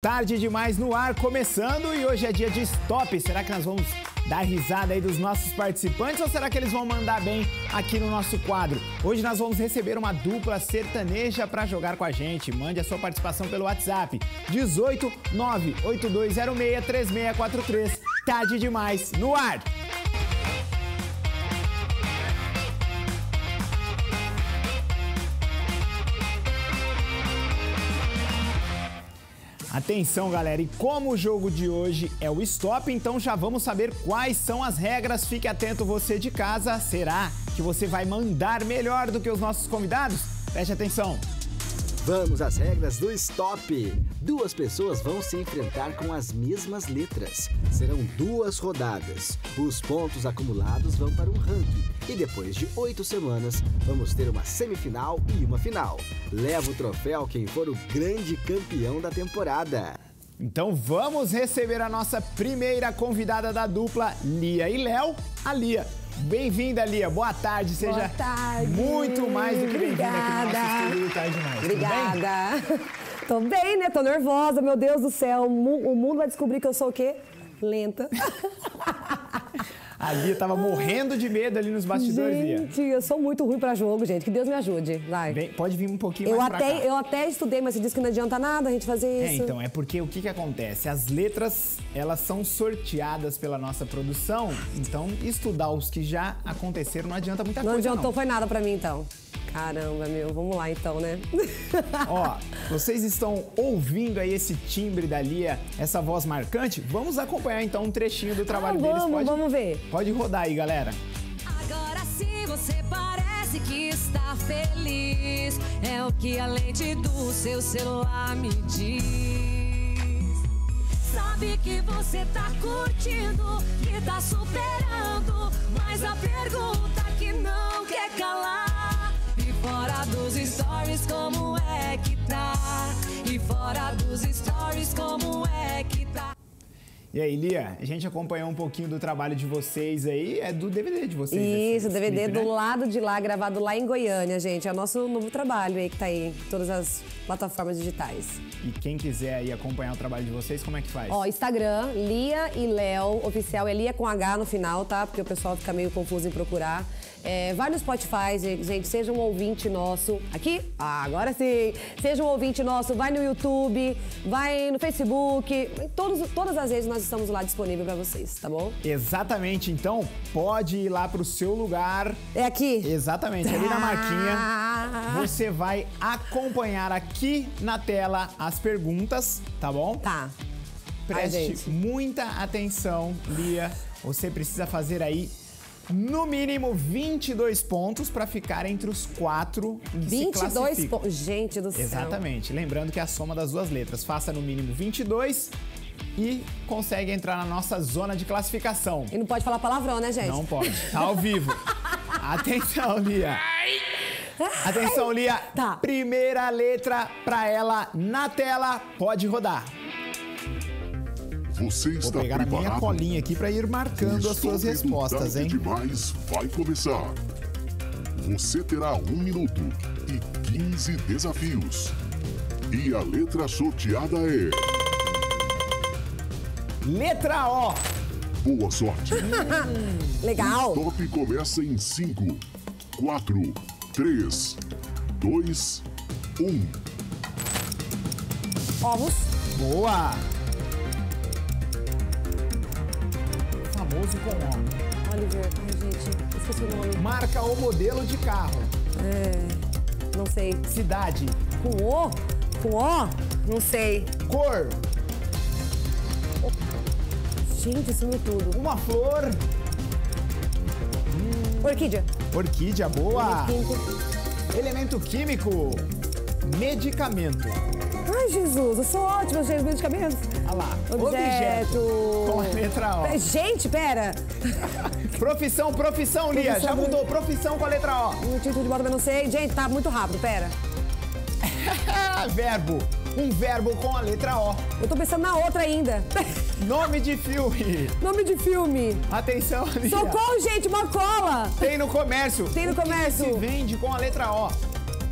Tarde Demais no ar, começando, e hoje é dia de Stop. Será que nós vamos dar risada aí dos nossos participantes ou será que eles vão mandar bem aqui no nosso quadro? Hoje nós vamos receber uma dupla sertaneja para jogar com a gente. Mande a sua participação pelo WhatsApp 18982063643. Tarde Demais no ar. Atenção, galera, e como o jogo de hoje é o Stop, então já vamos saber quais são as regras. Fique atento você de casa. Será que você vai mandar melhor do que os nossos convidados? Preste atenção. Vamos às regras do Stop. Duas pessoas vão se enfrentar com as mesmas letras. Serão duas rodadas. Os pontos acumulados vão para um ranking. E depois de 8 semanas, vamos ter uma semifinal e uma final. Leva o troféu quem for o grande campeão da temporada. Então vamos receber a nossa primeira convidada da dupla, Liah e Léo, a Liah. Bem-vinda, Liah. Boa tarde. Seja boa tarde. Muito mais do que bem-vinda aqui no nosso estúdio. Tarde Demais. Obrigada. Tudo bem? Tô bem, né? Tô nervosa, meu Deus do céu. O mundo vai descobrir que eu sou o quê? Lenta. A Liah tava morrendo de medo ali nos bastidores, Liah. Gente, eu sou muito ruim pra jogo, gente. Que Deus me ajude. Vai. Bem, pode vir um pouquinho mais pra cá. Eu até estudei, mas você disse que não adianta nada a gente fazer isso. É, então, é porque o que que acontece? As letras, elas são sorteadas pela nossa produção. Então, estudar os que já aconteceram não adianta muita coisa, não. Não adiantou, foi nada pra mim, então. Caramba, meu. Vamos lá, então, né? Ó, vocês estão ouvindo aí esse timbre da Liah, essa voz marcante? Vamos acompanhar, então, um trechinho do trabalho deles. Vamos ver. Pode rodar aí, galera. Agora sim você parece que está feliz. É o que a lente do seu celular me diz. Sabe que você tá curtindo, que tá superando. Mas a pergunta que não quer calar. Fora dos stories, como é que tá? E fora dos stories, como é que tá? E aí, Liah, a gente acompanhou um pouquinho do trabalho de vocês aí, é do DVD de vocês. Isso, DVD clipe, do lado de lá, gravado lá em Goiânia, gente. É o nosso novo trabalho aí que tá aí, em todas as plataformas digitais. E quem quiser aí acompanhar o trabalho de vocês, como é que faz? Ó, Instagram, Liah e Léo, oficial, é Liah com H no final, tá? Porque o pessoal fica meio confuso em procurar. É, vai no Spotify, gente, seja um ouvinte nosso. Aqui? Ah, agora sim. Seja um ouvinte nosso, vai no YouTube, vai no Facebook. Em todas as redes nós estamos lá disponível pra vocês, tá bom? Exatamente. Então, pode ir lá pro seu lugar. É aqui? Exatamente, ali na marquinha. Você vai acompanhar aqui na tela as perguntas, tá bom? Tá. Preste muita atenção, Liah. Você precisa fazer aí no mínimo 22 pontos para ficar entre os 4 que 22 pontos. Gente do céu. Exatamente. Lembrando que é a soma das duas letras. Faça no mínimo 22 e consegue entrar na nossa zona de classificação. E não pode falar palavrão, né, gente? Não pode. Tá ao vivo. Atenção, Liah. Atenção, Liah. Tá. Primeira letra para ela na tela. Pode rodar. Você está Vou pegar preparado? A minha colinha aqui para ir marcando as suas respostas, hein? Demais vai começar. Você terá 1 minuto e 15 desafios. E a letra sorteada é... Letra O. Boa sorte. Legal. O Stop começa em 5, 4, 3, 2, 1. Ovos. Boa. Com o Oliver, ai gente, esqueci o nome. Marca ou modelo de carro? É, não sei. Cidade? Com O? Com O? Não sei. Cor? Gente, isso é tudo. Uma flor? Orquídea. Orquídea, boa. Elemento químico? Medicamento. Ai, Jesus, eu sou ótima, gente, medicamentos. Olha lá. Objeto. Com a letra O. Gente, pera. Profissão, Liah. Já mudou. Profissão com a letra O. No título de bota, mas não sei. Gente, tá muito rápido, pera. Verbo. Um verbo com a letra O. Eu tô pensando na outra ainda. Nome de filme. Nome de filme. Atenção, Liah. Socorro, gente, uma cola. Tem no comércio. Tem no comércio. Que se vende com a letra O.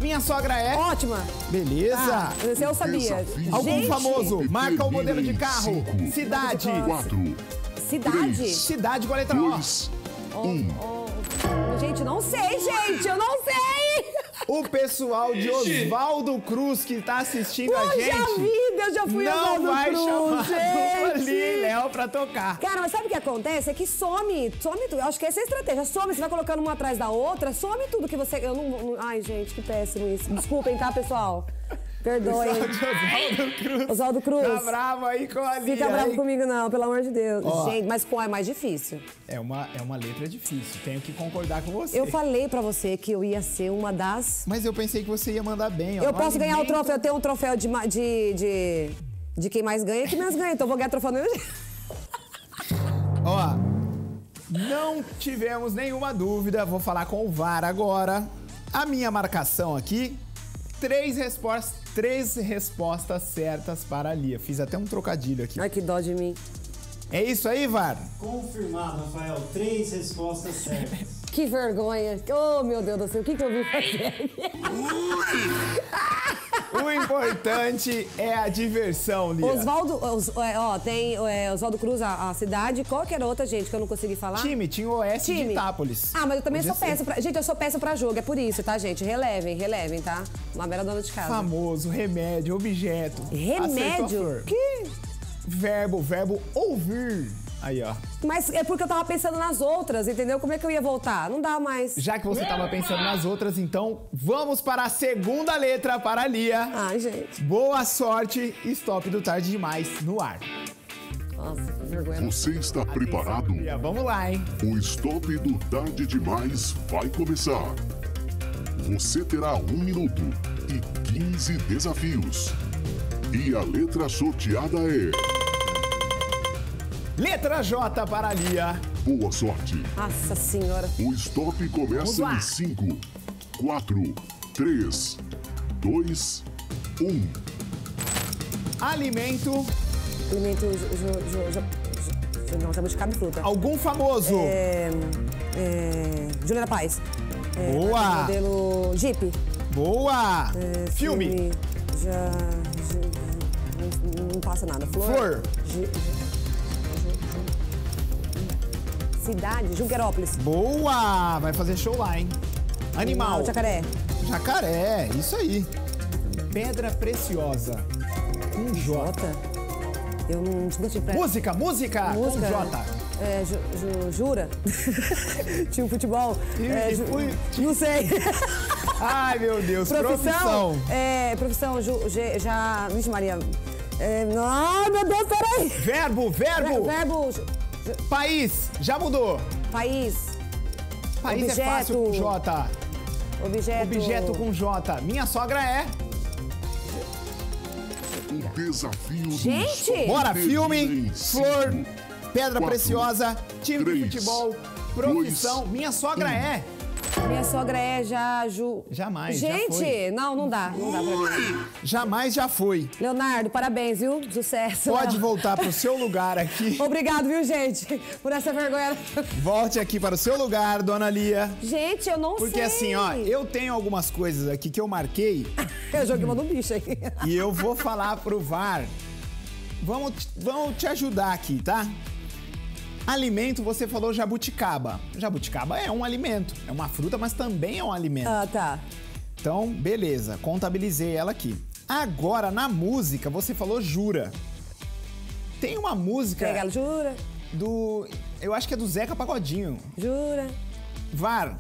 Minha sogra é... Ótima. Beleza. Ah, esse eu sabia. Algum famoso. Marca o modelo de carro. Cidade. Cidade? Cidade com a letra O. Gente, não sei, gente. Eu não sei. O pessoal de Oswaldo Cruz que tá assistindo a gente... Poxa vida, eu já fui Oswaldo Cruz, não vai chamar a Liah e Léo pra tocar. Cara, mas sabe o que acontece? É que some tudo. Eu acho que essa é a estratégia. Some, você vai colocando uma atrás da outra, some tudo que você... Eu não... Ai, gente, que péssimo isso. Desculpem, tá, pessoal? Perdoem. Oswaldo Cruz. Tá bravo aí com a Liah. Fica bravo comigo não, pelo amor de Deus. Ó, gente, mas qual é mais difícil? É uma letra difícil, tenho que concordar com você. Eu falei pra você que eu ia ser uma das... Mas eu pensei que você ia mandar bem. Ó. Eu posso ganhar o troféu, eu tenho um troféu de quem mais ganha, quem menos ganha. Então eu vou ganhar troféu no meu jeito. Ó, não tivemos nenhuma dúvida, vou falar com o VAR agora. A minha marcação aqui... Três respostas certas para a Liah. Fiz até um trocadilho aqui. Ai, que dó de mim. É isso aí, VAR? Confirmado, Rafael. 3 respostas certas. Que vergonha. Oh, meu Deus do céu. O que eu vi fazer? O importante é a diversão, Liah. Oswaldo Cruz, a cidade. Qualquer outra, gente, que eu não consegui falar. Tinha o Oeste de Itápolis. Ah, mas eu também sou péssima pra... Gente, eu sou péssima pra jogo, é por isso, tá, gente? Relevem, tá? Uma bela dona de casa. Famoso, remédio, objeto. Remédio? Que? Verbo ouvir. Aí, ó. Mas é porque eu tava pensando nas outras, entendeu? Como é que eu ia voltar? Não dá mais. Já que você tava pensando nas outras, então vamos para a segunda letra para a Liah. Ai, gente. Boa sorte, stop do Tarde Demais no ar. Nossa, que vergonha. Você está preparado? Liah, vamos lá, hein? O stop do Tarde Demais vai começar. Você terá 1 minuto e 15 desafios. E a letra sorteada é... Letra J para a Liah. Boa sorte. Nossa senhora. O stop começa em 5, 4, 3, 2, 1. Alimento. Alimento... Não, chama de cabifruta. Algum famoso. Juliana Paes. Boa. Modelo Jeep. Boa. Filme. Não passa nada. Flor. Cidade, Junquerópolis. Boa! Vai fazer show lá, hein? Animal. Jacaré. Jacaré, isso aí. Pedra preciosa. Um J. Eu não te prego. Música. Um J. Jura? Tipo futebol. Não sei. Ai, meu Deus. Profissão. Profissão, já... Vixe, Maria. Não, meu Deus, peraí. Verbo. País, já mudou. País objeto, é fácil com J. Objeto com J. Minha sogra é... O desafio do... Gente! Bora, filme, flor, pedra preciosa, time de futebol, profissão. Minha sogra é... Minha sogra é Jamais. Gente, já foi. Não dá. Não dá pra mim. Jamais já foi. Leonardo, parabéns, viu? Sucesso. Pode voltar pro seu lugar aqui. Obrigado, viu, gente? Por essa vergonha. Volte aqui para o seu lugar, dona Liah. Gente, eu não sei. Porque assim, ó, eu tenho algumas coisas aqui que eu marquei. Eu joguei uma no bicho aí. E eu vou falar pro VAR. Vamos te ajudar aqui, tá? Alimento, você falou jabuticaba. Jabuticaba é um alimento, é uma fruta, mas também é um alimento. Ah, tá. Então, beleza, contabilizei ela aqui. Agora, na música, você falou jura. Tem uma música... Pega, jura. Eu acho que é do Zeca Pagodinho. Jura. VAR,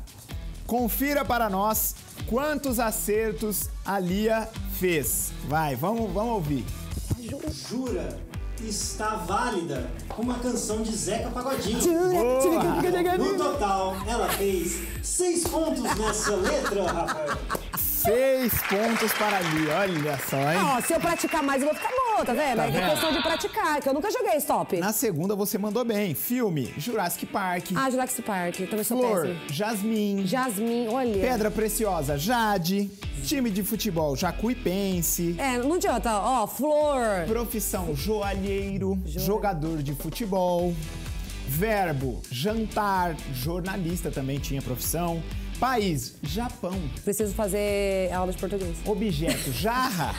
confira para nós quantos acertos a Liah fez. Vai, vamos ouvir. Jura. Está válida uma canção de Zeca Pagodinho. Boa. No total, ela fez 6 pontos nessa letra, Rafael. 6 pontos para ali, olha só, hein? Ó, se eu praticar mais, eu vou ficar boa, tá vendo? É questão de praticar, que eu nunca joguei stop. Na segunda, você mandou bem. Filme, Jurassic Park. Ah, Jurassic Park, também sou péssima. Flor, Jasmine, olha. Pedra preciosa, Jade. Time de futebol, Jacu e Pense. Não adianta, ó, flor. Profissão, joalheiro. Jogador de futebol. Verbo, jantar. Jornalista também tinha profissão. País, Japão. Preciso fazer aula de português. Objeto, jarra.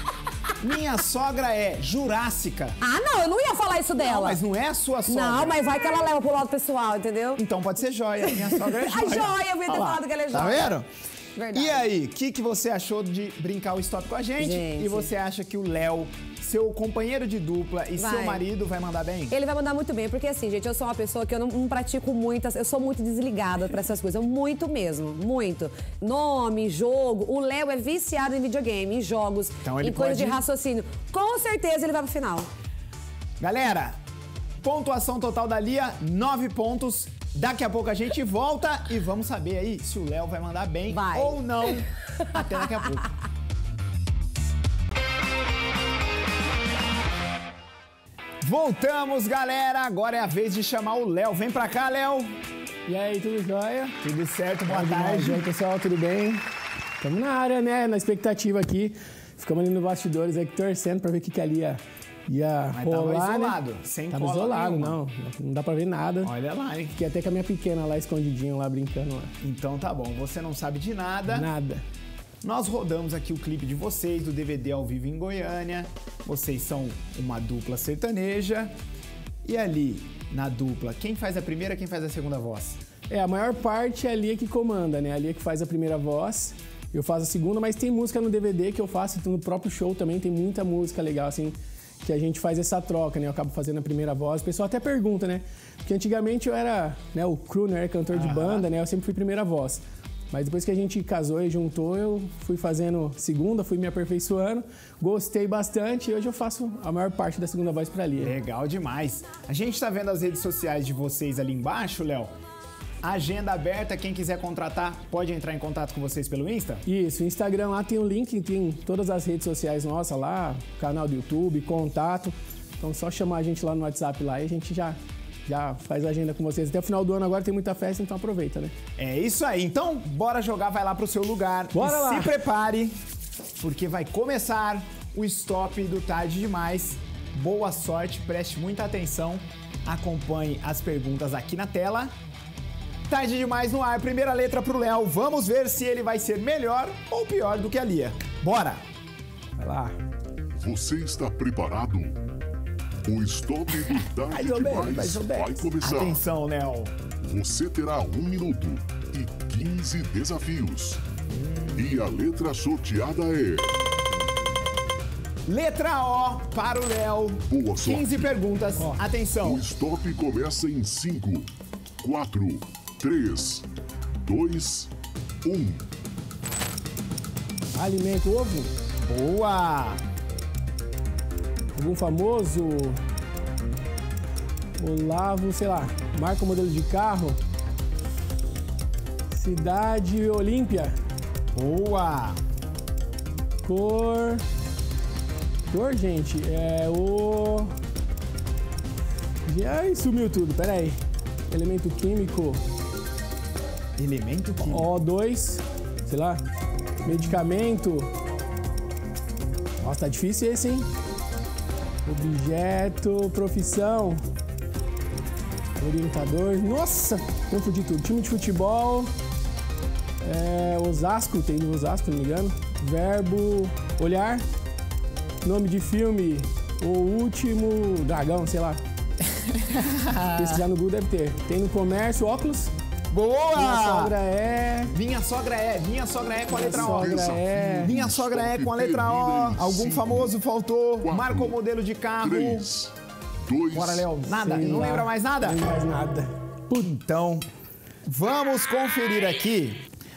Minha sogra é jurássica. Ah, não, eu não ia falar isso dela. Não, mas não é a sua sogra. Não, mas vai que ela leva pro lado pessoal, entendeu? Então pode ser joia. Minha sogra é joia. A joia, eu ia ter falado que ela é joia. Tá vendo? Verdade. E aí, o que você achou de brincar o stop com a gente? E você acha que o Léo, seu companheiro de dupla e seu marido, vai mandar bem? Ele vai mandar muito bem, porque assim, gente, eu sou uma pessoa que eu não pratico muitas, eu sou muito desligada pra essas coisas, muito mesmo, muito. Nome, jogo, o Léo é viciado em videogame, em jogos, então ele em coisas de raciocínio. Com certeza ele vai pro final. Galera, pontuação total da Liah, 9 pontos. Daqui a pouco a gente volta e vamos saber aí se o Léo vai mandar bem ou não. Até daqui a pouco. Voltamos, galera. Agora é a vez de chamar o Léo. Vem pra cá, Léo. E aí, tudo jóia? Tudo certo, boa tarde. E aí, pessoal, tudo bem? Estamos na área, né? Na expectativa aqui. Ficamos ali nos bastidores aqui torcendo pra ver o que ali é. Mas rolar, tava isolado, né? Sem cola isolado, não. Não dá pra ver nada. Olha lá, hein? Fiquei até com a minha pequena lá, escondidinho lá, brincando lá. Então tá bom, você não sabe de nada. Nada. Nós rodamos aqui o clipe de vocês, do DVD ao vivo em Goiânia. Vocês são uma dupla sertaneja. E ali, na dupla, quem faz a primeira, quem faz a segunda voz? É, a maior parte é a Liah que comanda, né? A Liah que faz a primeira voz. Eu faço a segunda, mas tem música no DVD que eu faço, então no próprio show também tem muita música legal, assim, que a gente faz essa troca, né? Eu acabo fazendo a primeira voz. O pessoal até pergunta, né? Porque antigamente eu era, né, o crew, né? Cantor de banda, né? Eu sempre fui primeira voz. Mas depois que a gente casou e juntou, eu fui fazendo segunda, fui me aperfeiçoando. Gostei bastante e hoje eu faço a maior parte da segunda voz pra Liah. Legal demais. A gente tá vendo as redes sociais de vocês ali embaixo, Léo. Agenda aberta, quem quiser contratar pode entrar em contato com vocês pelo Insta? Isso, o Instagram lá tem um link, tem todas as redes sociais nossas lá, canal do YouTube, contato. Então é só chamar a gente lá no WhatsApp lá e a gente já faz a agenda com vocês. Até o final do ano agora tem muita festa, então aproveita, né? É isso aí, então bora jogar, vai lá pro seu lugar. Bora lá! Se prepare, porque vai começar o stop do Tarde Demais. Boa sorte, preste muita atenção, acompanhe as perguntas aqui na tela. Tarde Demais no ar, primeira letra pro Léo. Vamos ver se ele vai ser melhor ou pior do que a Liah. Bora! Vai lá. Você está preparado? O stop do Tarde Demais vai começar. Atenção, Léo. Você terá 1 minuto e 15 desafios. E a letra sorteada é... Letra O para o Léo. Boa sorte. 15 perguntas. Oh. Atenção. O stop começa em 5, 4... 3, 2, 1. Alimento ovo? Boa! Algum famoso? Olavo, sei lá. Marca o modelo de carro? Cidade Olímpia? Boa! Cor... Cor, gente, é o... Ai, sumiu tudo, peraí. Elemento químico... Elemento químico? O2, sei lá, medicamento. Nossa, tá difícil esse, hein? Objeto, profissão, orientador. Nossa, confundi tudo. Time de futebol, Osasco, tem do Osasco, não me engano. Verbo, olhar, nome de filme, O Último Dragão, sei lá. Pesquisar no Google deve ter. Tem no comércio, óculos. Boa! Minha sogra é... Minha sogra é. Minha sogra é com a letra O. Minha sogra é com a letra O. Algum famoso faltou. Marca o modelo de carro. 3, 2... Bora, Léo. Nada? Não lembra mais nada? Não lembra mais nada. Então, vamos conferir aqui.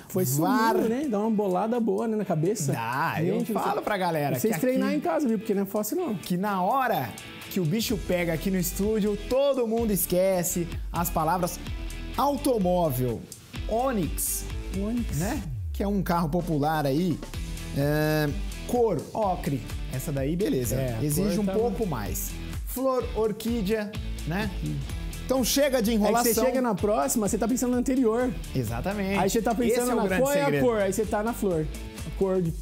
Foi sumido, né? Dá uma bolada boa, né, na cabeça. Dá, gente, eu falo pra galera. Vocês treinar em casa, viu? Porque não é fácil, não. Que na hora que o bicho pega aqui no estúdio, todo mundo esquece as palavras... Automóvel, Onix, né? Que é um carro popular aí. Cor, ocre. Essa daí, beleza. Exige um pouco mais. Flor, orquídea, né? Então chega de enrolação. Aí você chega na próxima, você tá pensando na anterior. Exatamente. Aí você tá pensando na qual é a cor, aí você tá na flor. A cor de...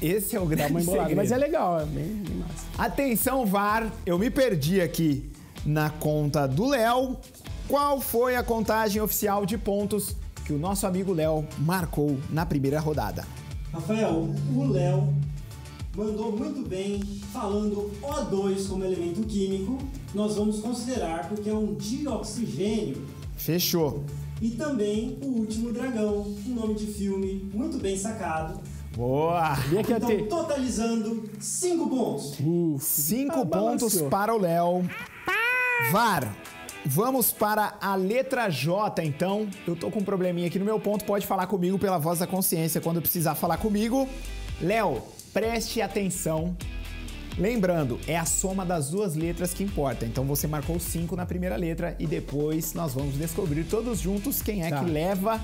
Esse é o grande segredo. Mas é legal, é bem massa. Atenção, VAR. Eu me perdi aqui na conta do Léo. Qual foi a contagem oficial de pontos que o nosso amigo Léo marcou na primeira rodada. Rafael, o Léo mandou muito bem, falando O2 como elemento químico, nós vamos considerar porque é um dioxigênio. Fechou. E também O Último Dragão, um nome de filme muito bem sacado. Boa! Então, totalizando 5 pontos. 5 pontos para o Léo. VAR. Vamos para a letra J, então. Eu tô com um probleminha aqui no meu ponto. Pode falar comigo pela voz da consciência quando precisar falar comigo. Léo, preste atenção. Lembrando, é a soma das duas letras que importa. Então você marcou 5 na primeira letra e depois nós vamos descobrir todos juntos quem é que leva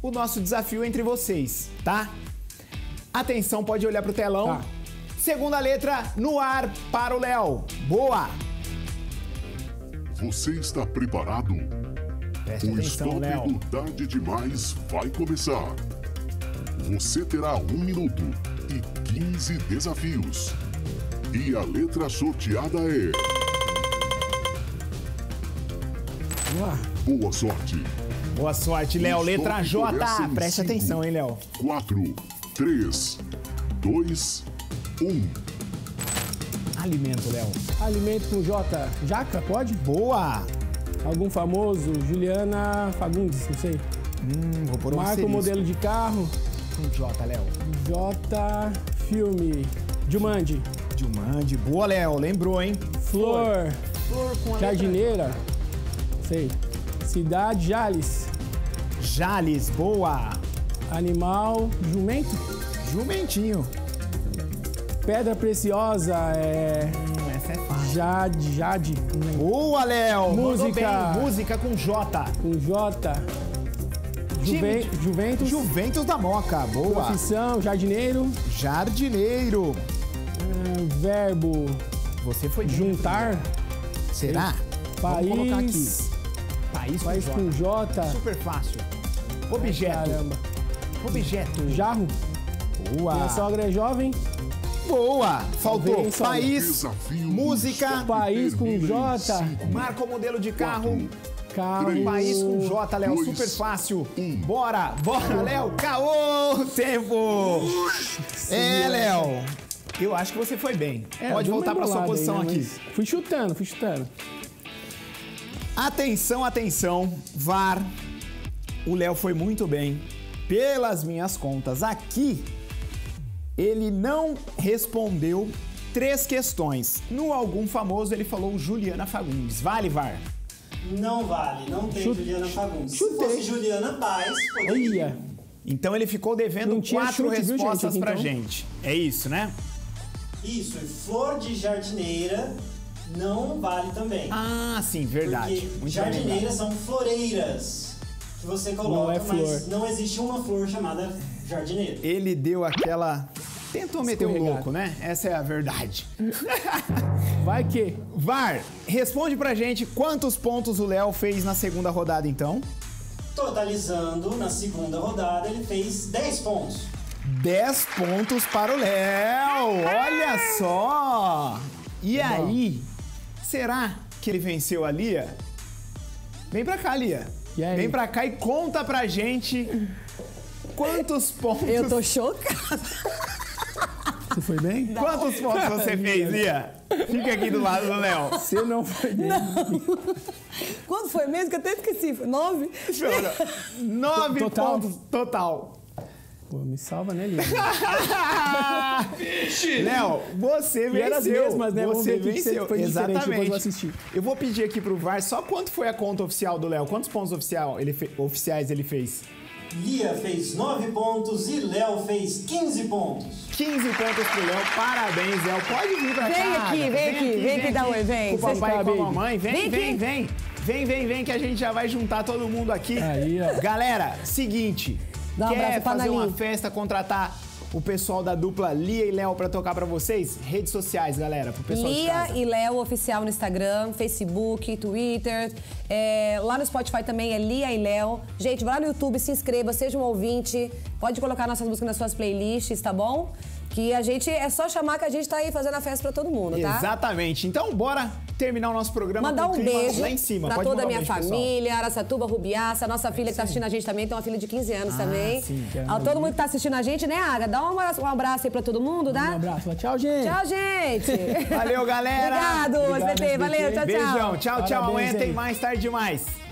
o nosso desafio entre vocês, tá? Atenção, pode olhar pro telão. Segunda letra no ar para o Léo. Boa! Você está preparado? Preste atenção, o Stop do Tarde Demais vai começar. Você terá 1 minuto e 15 desafios. E a letra sorteada é... Boa sorte. Boa sorte, Léo. Letra J. Preste atenção, hein, Léo. 4, 3, 2, 1... Alimento, Léo. Alimento com J. Jaca, pode? Boa! Algum famoso? Juliana Fagundes, não sei. Vou pôr um asterisco. Marca o modelo de carro. Com J, Léo. J, filme. Jumanji. Jumanji. Boa, Léo. Lembrou, hein? Flor. Flor com a jardineira. Sei. Cidade, Jales. Jales. Boa. Animal, jumento. Jumentinho. Pedra Preciosa, essa é fácil. Jade. Boa, Léo! Música. Música com J. Com J. Juventus. Juventus da Moca, boa. Profissão, jardineiro. Jardineiro. Verbo. Você foi juntar. Será? País. Vamos colocar aqui. País com J. Super fácil. Objeto. Caramba. Objeto. Jarro. Boa. Minha sogra é jovem. Boa! Faltou país, música, país com J, marca o modelo de carro, país com J, Léo, super fácil. Bora, bora, Léo, caô, tempo! É, Léo, eu acho que você foi bem. Pode voltar para sua posição aqui. Fui chutando, fui chutando. Atenção, atenção, VAR, o Léo foi muito bem, pelas minhas contas aqui. Ele não respondeu 3 questões. No algum famoso, ele falou Juliana Fagundes. Vale, VAR? Não vale, não tem Juliana Fagundes. Chutei. Se fosse Juliana Paes, poderia. Então ele ficou devendo 4 respostas pra gente. É isso, né? Isso, e flor de jardineira não vale também. Ah, sim, verdade. Porque jardineiras são floreiras que você coloca, mas não existe uma flor chamada jardineira. Ele deu aquela... Tentou meter um louco, né? Essa é a verdade. Vai que... VAR, responde pra gente quantos pontos o Léo fez na segunda rodada, então? Totalizando, na segunda rodada, ele fez 10 pontos. 10 pontos para o Léo! Olha só! E aí, será que ele venceu a Liah? Vem pra cá, Liah. Vem pra cá e conta pra gente... Quantos pontos... Eu tô chocada. Você foi bem? Não. Quantos pontos você fez, Liah? Fica aqui do lado do Léo. Você não foi bem. Não. Quanto foi mesmo? Que eu até esqueci. 9? Chora. 9 total. Pontos total. Pô, me salva, né, Liah? Léo, você venceu. E era as mesmas, né? Você venceu. Foi exatamente. Eu vou pedir aqui pro VAR só quanto foi a conta oficial do Léo. Quantos pontos oficiais ele fez? Liah fez 9 pontos e Léo fez 15 pontos. 15 pontos pro Léo, parabéns, Léo. Pode vir pra cá. Vem aqui, dá oi, vem. Com o papai e com a mamãe, vem que a gente já vai juntar todo mundo aqui. Aí, ó. Galera, seguinte, quer fazer uma festa, contratar o pessoal da dupla Liah e Léo pra tocar pra vocês? Redes sociais, galera, pro pessoal de casa. Liah e Léo oficial no Instagram, Facebook, Twitter. Lá no Spotify também é Liah e Léo. Gente, vai lá no YouTube, se inscreva, seja um ouvinte. Pode colocar nossas músicas nas suas playlists, tá bom? Que a gente, é só chamar que a gente tá aí fazendo a festa pra todo mundo, tá? Exatamente. Então, bora terminar o nosso programa. Mandar um beijo lá em cima. Pra toda a minha família, Araçatuba, Rubiaça, nossa filha que tá assistindo a gente também, tem uma filha de 15 anos também. Sim, todo mundo que tá assistindo a gente, né, Ara? Dá um abraço aí pra todo mundo, dá? Um abraço. Tchau, gente. Tchau, gente. Valeu, galera. Obrigado, SBT. Valeu, tchau, tchau. Beijão. Tchau, tchau. Amanhã tem mais Tarde Demais.